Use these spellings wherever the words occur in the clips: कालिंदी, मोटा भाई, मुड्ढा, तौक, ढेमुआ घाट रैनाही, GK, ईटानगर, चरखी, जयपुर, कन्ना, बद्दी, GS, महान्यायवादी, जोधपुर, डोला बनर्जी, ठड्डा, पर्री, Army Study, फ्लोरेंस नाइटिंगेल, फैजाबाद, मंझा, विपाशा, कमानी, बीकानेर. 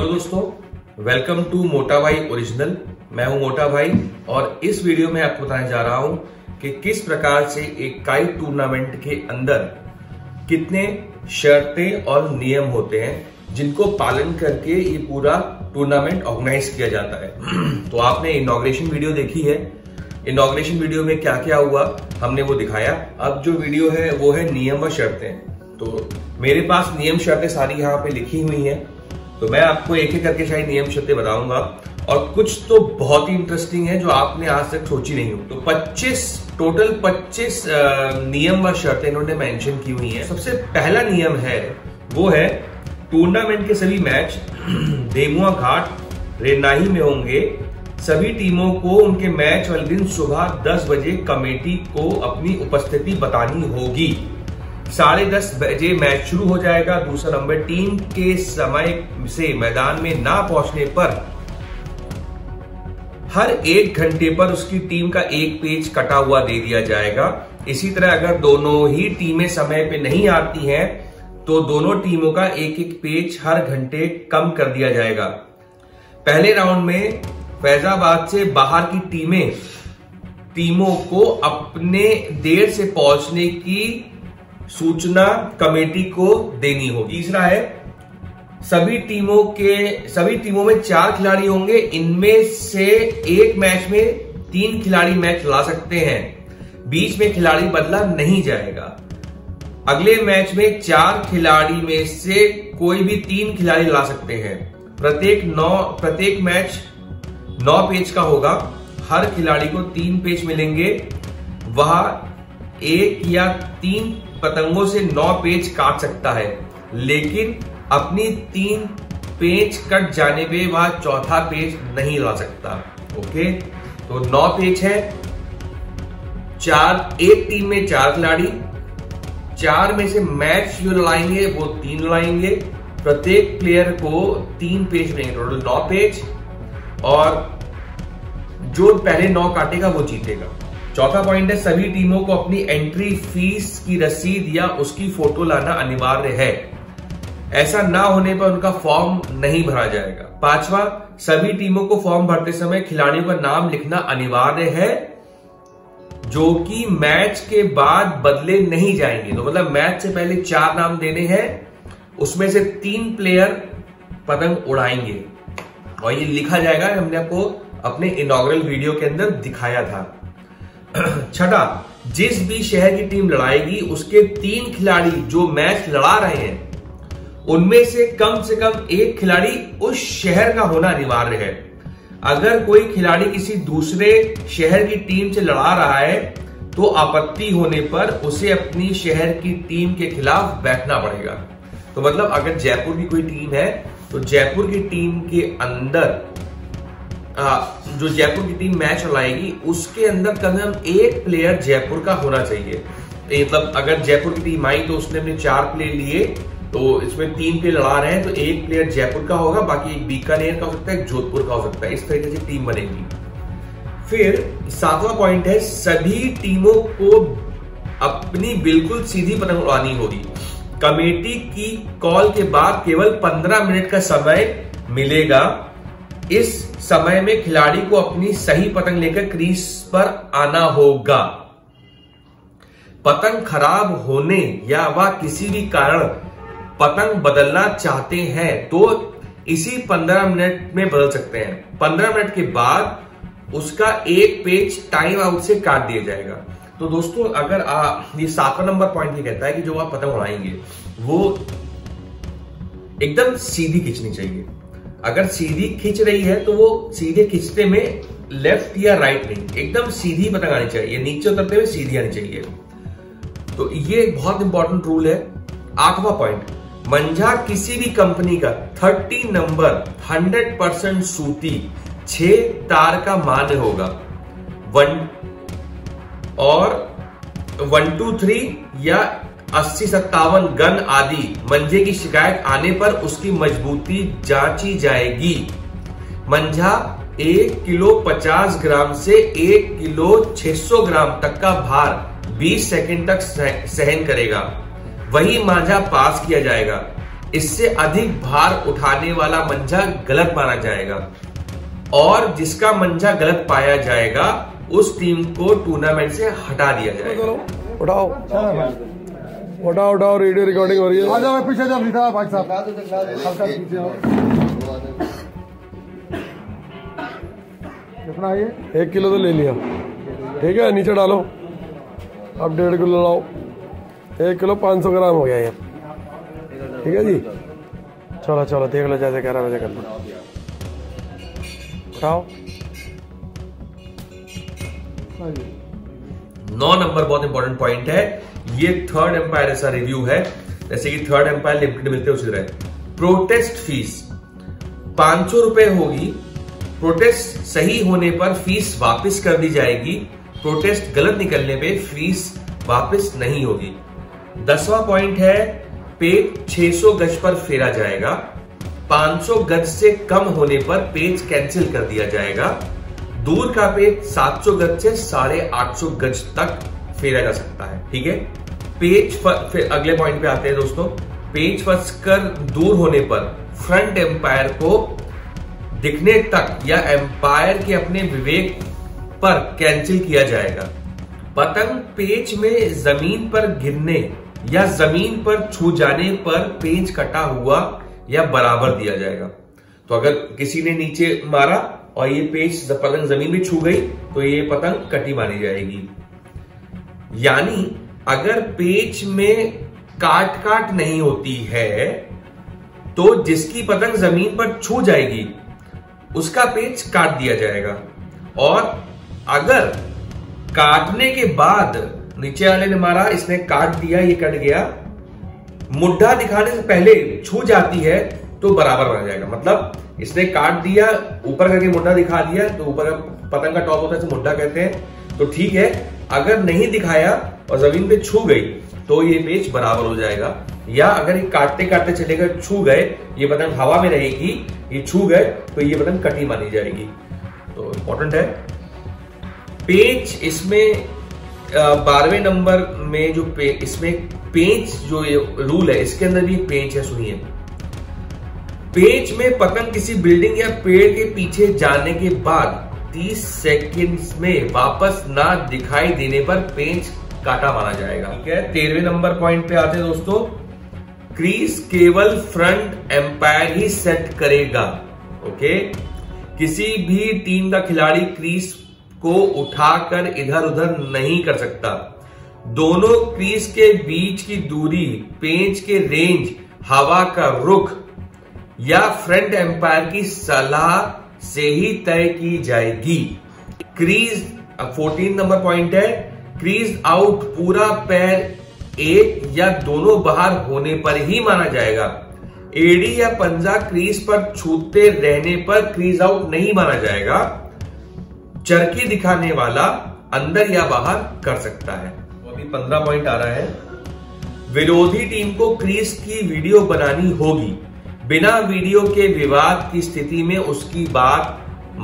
Hello दोस्तों, welcome to मोटा भाई ओरिजिनल। मैं हूं मोटा भाई और इस वीडियो में आपको बताने जा रहा हूं कि किस प्रकार से एक काइट टूर्नामेंट के अंदर कितने शर्तें और नियम होते हैं जिनको पालन करके ये पूरा टूर्नामेंट ऑर्गेनाइज किया जाता है। तो आपने इनॉग्रेशन वीडियो देखी है, इनॉग्रेशन वीडियो में क्या क्या हुआ हमने वो दिखाया। अब जो वीडियो है वो है नियम व शर्तें। तो मेरे पास नियम शर्तें सारी यहाँ पे लिखी हुई हैं, तो मैं आपको एक एक करके शायद नियम शर्तें बताऊंगा और कुछ तो बहुत ही इंटरेस्टिंग है जो आपने आज तक सोची नहीं हो। तो 25 टोटल नियम व शर्तें इन्होंने मेंशन की हुई है। सबसे पहला नियम है वो है टूर्नामेंट के सभी मैच ढेमुआ घाट रैनाही में होंगे। सभी टीमों को उनके मैच वाले दिन सुबह 10 बजे कमेटी को अपनी उपस्थिति बतानी होगी। 10:30 बजे मैच शुरू हो जाएगा। दूसरा नंबर, टीम के समय से मैदान में ना पहुंचने पर हर 1 घंटे पर उसकी टीम का एक पेज कटा हुआ दे दिया जाएगा। इसी तरह अगर दोनों ही टीमें समय पे नहीं आती हैं तो दोनों टीमों का एक पेज हर घंटे कम कर दिया जाएगा। पहले राउंड में फैजाबाद से बाहर की टीमों को अपने देर से पहुंचने की सूचना कमेटी को देनी होगी। तीसरा है सभी टीमों में 4 खिलाड़ी होंगे, इनमें से एक मैच में 3 खिलाड़ी मैच ला सकते हैं, बीच में खिलाड़ी बदला नहीं जाएगा। अगले मैच में 4 खिलाड़ी में से कोई भी 3 खिलाड़ी ला सकते हैं। प्रत्येक मैच 9 पेज का होगा, हर खिलाड़ी को 3 पेज मिलेंगे। वह 1 या 3 पतंगों से 9 पेज काट सकता है, लेकिन अपनी 3 पेज कट जाने पे वह 4था पेज नहीं ला सकता। ओके, तो 9 पेज है। 4, एक टीम में 4 खिलाड़ी, 4 में से मैच जो लाएंगे वो 3 लाएंगे। प्रत्येक प्लेयर को 3 पेज मिलेंगे, टोटल 9 पेज, और जो पहले 9 काटेगा वो जीतेगा। चौथा पॉइंट है सभी टीमों को अपनी एंट्री फीस की रसीद या उसकी फोटो लाना अनिवार्य है, ऐसा ना होने पर उनका फॉर्म नहीं भरा जाएगा। 5वां, सभी टीमों को फॉर्म भरते समय खिलाड़ियों का नाम लिखना अनिवार्य है जो कि मैच के बाद बदले नहीं जाएंगे। तो मतलब मैच से पहले 4 नाम देने हैं, उसमें से 3 प्लेयर पतंग उड़ाएंगे और ये लिखा जाएगा। हमने आपको अपने इनॉग्रल वीडियो के अंदर दिखाया था। 6वां, जिस भी शहर की टीम लड़ाएगी उसके 3 खिलाड़ी जो मैच लड़ा रहे हैं उनमें से कम 1 खिलाड़ी उस शहर का होना अनिवार्य है। अगर कोई खिलाड़ी किसी दूसरे शहर की टीम से लड़ा रहा है तो आपत्ति होने पर उसे अपनी शहर की टीम के खिलाफ बैठना पड़ेगा। तो मतलब अगर जयपुर की कोई टीम है तो जयपुर की टीम के अंदर जो जयपुर की टीम मैच चलाएगी उसके अंदर कम से कम 1 प्लेयर जयपुर का होना चाहिए। मतलब अगर जयपुर की टीम आई तो उसने अपने 4 प्लेयर लिए, तो इसमें 3 प्लेयर लड़ा रहे हैं, तो 1 प्लेयर जयपुर का होगा, बाकी 1 बीकानेर का हो सकता है, 1 जोधपुर का हो सकता है। इस तरीके से टीम बनेगी। फिर 7वां पॉइंट है सभी टीमों को अपनी बिल्कुल सीधी पतंग उड़ानी होगी। कमेटी की कॉल के बाद केवल 15 मिनट का समय मिलेगा। इस समय में खिलाड़ी को अपनी सही पतंग लेकर क्रीज पर आना होगा। पतंग खराब होने या वह किसी भी कारण पतंग बदलना चाहते हैं तो इसी 15 मिनट में बदल सकते हैं। 15 मिनट के बाद उसका 1 पेज टाइम आउट से काट दिया जाएगा। तो दोस्तों अगर ये 7वां नंबर पॉइंट ये कहता है कि जो आप पतंग उड़ाएंगे वो एकदम सीधी खींचनी चाहिए। अगर सीधी खींच रही है तो वो सीधे खींचते में लेफ्ट या राइट नहीं, एकदम सीधी पतंग आनी चाहिए, नीचे उतरते हुए सीधी आनी चाहिए। तो ये एक बहुत इंपॉर्टेंट रूल है। 8वां पॉइंट, मंझा किसी भी कंपनी का 30 नंबर 100% सूती 6 तार का मान होगा। 1 और 123 या 80-57 गन आदि मंझे की शिकायत आने पर उसकी मजबूती जांची जाएगी। मंझा 1 किलो 50 ग्राम से 1 किलो 600 ग्राम तक का भार 20 सेकंड तक सहन करेगा, वही मांझा पास किया जाएगा। इससे अधिक भार उठाने वाला मंझा गलत माना जाएगा और जिसका मंझा गलत पाया जाएगा उस टीम को टूर्नामेंट से हटा दिया जाएगा। उठाओ उठाओ उठाओ, रेडियो रिकॉर्डिंग हो रही है। आजा पीछे जा भाई साहब, कितना है ये? 1 किलो तो ले लिया, ठीक है नीचे डालो। अब 1.5 किलो लाओ, 1 किलो 500 ग्राम हो गया ये, ठीक है जी। चलो चलो देख लो, जैसे कह रहा वैसे कर लो। उठाओ 9 नंबर बहुत इंपॉर्टेंट पॉइंट है। ये थर्ड एम्पायर ऐसा रिव्यू है, जैसे कि थर्ड एम्पायर लिमिटेड मिलते हैं उसी तरह। प्रोटेस्ट फीस 500 रुपए होगी। प्रोटेस्ट सही होने पर फीस वापस कर दी जाएगी, प्रोटेस्ट गलत निकलने पे फीस वापस नहीं होगी। 10वां पॉइंट है, पेज 600 गज पर फेरा जाएगा। 500 गज से कम होने पर पेज कैंसिल कर दिया जाएगा। दूर का पेज 700 गज से 850 गज तक फेरा जा सकता है, ठीक है। फिर अगले पॉइंट पे आते हैं दोस्तों, पेज फंसकर दूर होने पर फ्रंट एम्पायर को दिखने तक या एम्पायर के अपने विवेक पर कैंसिल किया जाएगा। पतंग पेच में जमीन पर गिरने या जमीन पर छू जाने पर पेच कटा हुआ या बराबर दिया जाएगा। तो अगर किसी ने नीचे मारा और ये पेच पतंग जमीन में छू गई तो ये पतंग कटी मानी जाएगी। यानी अगर पेच में काट नहीं होती है तो जिसकी पतंग जमीन पर छू जाएगी उसका पेच काट दिया जाएगा, और अगर काटने के बाद नीचे वाले ने मारा, इसने काट दिया, ये कट गया, मुड्ढा दिखाने से पहले छू जाती है तो बराबर बन जाएगा। मतलब इसने काट दिया, ऊपर करके मुड्ढा दिखा दिया, तो ऊपर का पतंग का टॉप होता है तो मुड्ढा कहते हैं, तो ठीक है। अगर नहीं दिखाया और जमीन पे छू गई तो ये पेच बराबर हो जाएगा। या अगर ये काटते काटते चले गए, छू गए, ये पतंग हवा में रहेगी, ये छू गए तो ये पतंग कटी मानी जाएगी। तो इम्पोर्टेंट है पेच। इसमें 12वें नंबर में जो इसमें पेच जो ये रूल है, इसके अंदर भी पेच है। सुनिए, पेच में पतंग किसी बिल्डिंग या पेड़ के पीछे जाने के बाद 30 सेकंड में वापस ना दिखाई देने पर पेच काटा माना जाएगा, ठीक है। 13वें नंबर पॉइंट पे आते हैं दोस्तों, क्रीज केवल फ्रंट एम्पायर ही सेट करेगा। ओके, किसी भी टीम का खिलाड़ी क्रीज को उठाकर इधर उधर नहीं कर सकता। दोनों क्रीज के बीच की दूरी, पेंच के रेंज, हवा का रुख या फ्रंट एम्पायर की सलाह से ही तय की जाएगी। क्रीज 14 नंबर पॉइंट है, क्रीज आउट पूरा पैर एक या दोनों बाहर होने पर ही माना जाएगा। एडी या पंजा क्रीज पर छूते रहने पर क्रीज आउट नहीं माना जाएगा। चरखी दिखाने वाला अंदर या बाहर कर सकता है। अभी 15 पॉइंट आ रहा है, विरोधी टीम को क्रीज की वीडियो बनानी होगी। बिना वीडियो के विवाद की स्थिति में उसकी बात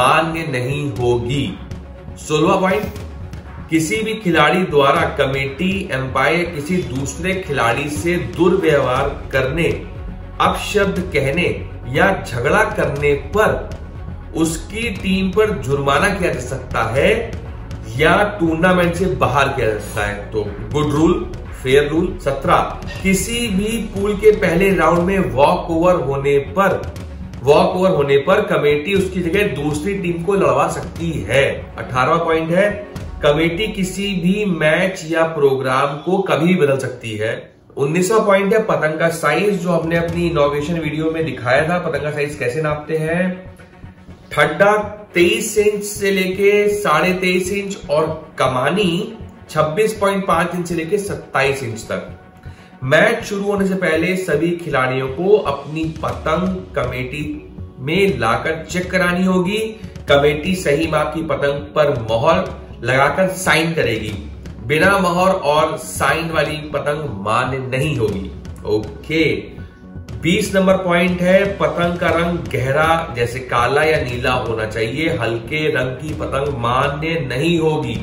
मान्य नहीं होगी। 16वां पॉइंट, किसी भी खिलाड़ी द्वारा कमेटी एम्पायर किसी दूसरे खिलाड़ी से दुर्व्यवहार करने, अपशब्द कहने या झगड़ा करने पर उसकी टीम पर जुर्माना किया जा सकता है या टूर्नामेंट से बाहर किया जा सकता है। तो गुड रूल, फेयर रूल। 17, किसी भी पूल के पहले राउंड में वॉक ओवर होने पर कमेटी उसकी जगह दूसरी टीम को लड़वा सकती है। 18वां पॉइंट है, कमेटी किसी भी मैच या प्रोग्राम को कभी बदल सकती है। 19वां पॉइंट है, पतंग का साइज, जो हमने अपनी इनॉग्रेशन वीडियो में दिखाया था, पतंग का साइज कैसे नापते हैं। ठड्डा 23 इंच से लेके 23.5 इंच और कमानी 26.5 इंच से लेके 27 इंच तक। मैच शुरू होने से पहले सभी खिलाड़ियों को अपनी पतंग कमेटी में लाकर चेक करानी होगी। कमेटी सही माप की पतंग पर मोहर लगाकर साइन करेगी। बिना मोहर और साइन वाली पतंग मान्य नहीं होगी। ओके, 20 नंबर पॉइंट है, पतंग का रंग गहरा जैसे काला या नीला होना चाहिए। हल्के रंग की पतंग मान्य नहीं होगी।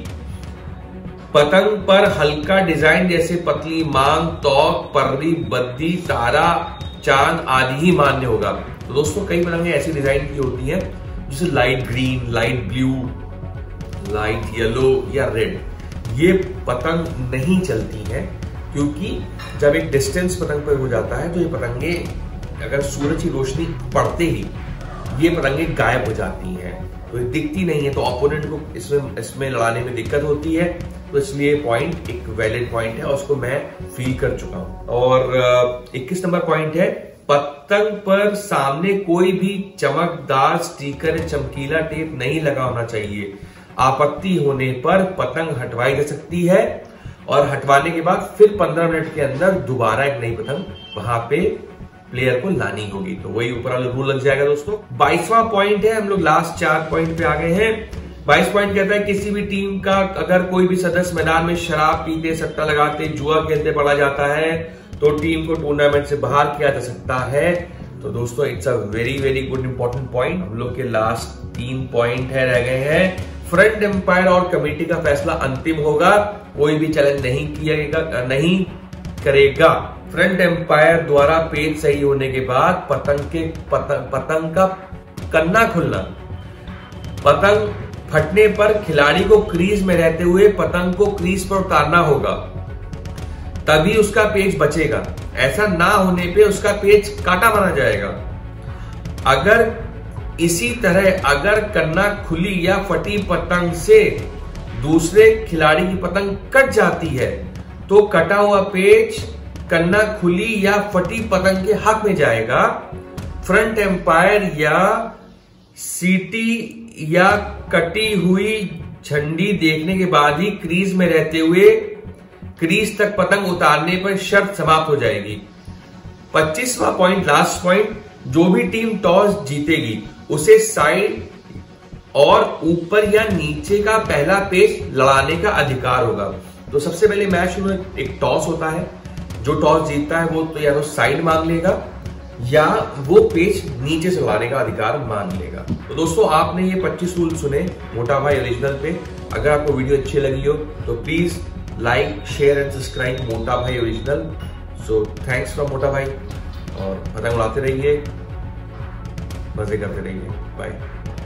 पतंग पर हल्का डिजाइन जैसे पतली मांग, तौक, पर्री, बद्दी, तारा, चांद आदि ही मान्य होगा। तो दोस्तों कई पतंगे ऐसी डिजाइन की होती है जैसे light green, light blue, light yellow या रेड। ये पतंग नहीं चलती है क्योंकि जब एक डिस्टेंस पतंग पर हो जाता है तो ये पतंगे अगर सूरज की रोशनी पड़ते ही ये पतंगे गायब हो जाती हैं, तो ये दिखती नहीं है, तो ओपोनेंट को इसमें लड़ाने में दिक्कत होती है। तो इसलिए पॉइंट एक वैलिड पॉइंट है और उसको मैं फील कर चुका हूं। और 21 नंबर पॉइंट है, पतंग पर सामने कोई भी चमकदार स्टिकर या चमकीला टेप नहीं लगा होना चाहिए। आपत्ति होने पर पतंग हटवाई जा सकती है और हटवाने के बाद फिर 15 मिनट के अंदर दोबारा एक नई पतंग वहां पे प्लेयर को लानी होगी। तो वही ऊपर वाला रूल लग जाएगा दोस्तों। 22वां पॉइंट है, हम लोग लास्ट 4 पॉइंट पे आ गए हैं। 22 पॉइंट कहता है किसी भी टीम का अगर कोई भी सदस्य मैदान में शराब पीते, सट्टा लगाते, जुआ खेलते पकड़ा जाता है तो टीम को टूर्नामेंट से बाहर किया जा सकता है। तो दोस्तों it's a very very good important point. हम लोग के लास्ट 3 पॉइंट है रह गए हैं। फ्रंट एम्पायर और कमेटी का फैसला अंतिम होगा, कोई भी चैलेंज नहीं करेगा। फ्रंट एम्पायर द्वारा पेज सही होने के बाद पतंग का कन्ना खुलना, पतंग फटने पर खिलाड़ी को क्रीज में रहते हुए पतंग को क्रीज पर उतारना होगा, तभी उसका पेज बचेगा। ऐसा ना होने पे उसका पेज काटा माना जाएगा। इसी तरह अगर कन्ना खुली या फटी पतंग से दूसरे खिलाड़ी की पतंग कट जाती है तो कटा हुआ पेज कन्ना खुली या फटी पतंग के हक में जाएगा। फ्रंट एम्पायर या सीटी या कटी हुई झंडी देखने के बाद ही क्रीज में रहते हुए क्रीज तक पतंग उतारने पर शर्त समाप्त हो जाएगी। 25वां पॉइंट, लास्ट पॉइंट, जो भी टीम टॉस जीतेगी उसे साइड और ऊपर या नीचे का पहला पेज लड़ाने का अधिकार होगा। तो सबसे पहले मैच में एक टॉस होता है, जो टॉस जीतता है वो तो या तो साइड मांग लेगा या वो पेज नीचे से लड़ाने का अधिकार मांग लेगा। तो दोस्तों आपने ये 25 रूल सुने मोटा भाई ओरिजिनल पे। अगर आपको वीडियो अच्छी लगी हो तो please like, share and subscribe मोटा भाई ओरिजिनल। सो थैंक्स फ्रॉम मोटा भाई। और पतंग उड़ाते रहिए, मजे करते रहिए। बाय।